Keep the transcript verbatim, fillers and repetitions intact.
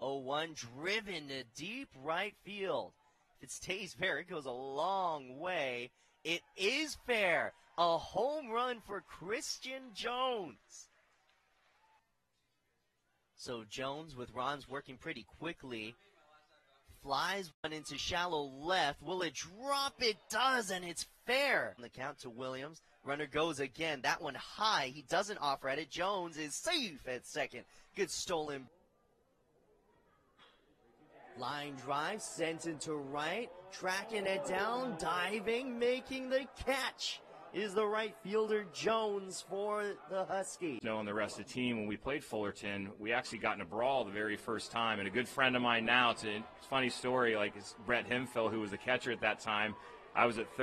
oh one, driven to deep right field. If it stays fair, it goes a long way. It is fair. A home run for Christian Jones. So Jones, with Rons working pretty quickly, flies one into shallow left. Will it drop? It does, and it's fair. The count to Williams. Runner goes again. That one high. He doesn't offer at it. Jones is safe at second. Good stolen. Line drive, sent into right, tracking it down, diving, making the catch is the right fielder Jones for the Huskies. Knowing the rest of the team, when we played Fullerton, we actually got in a brawl the very first time, and a good friend of mine now, it's a funny story, like it's Brett Hemphill, who was the catcher at that time. I was at third.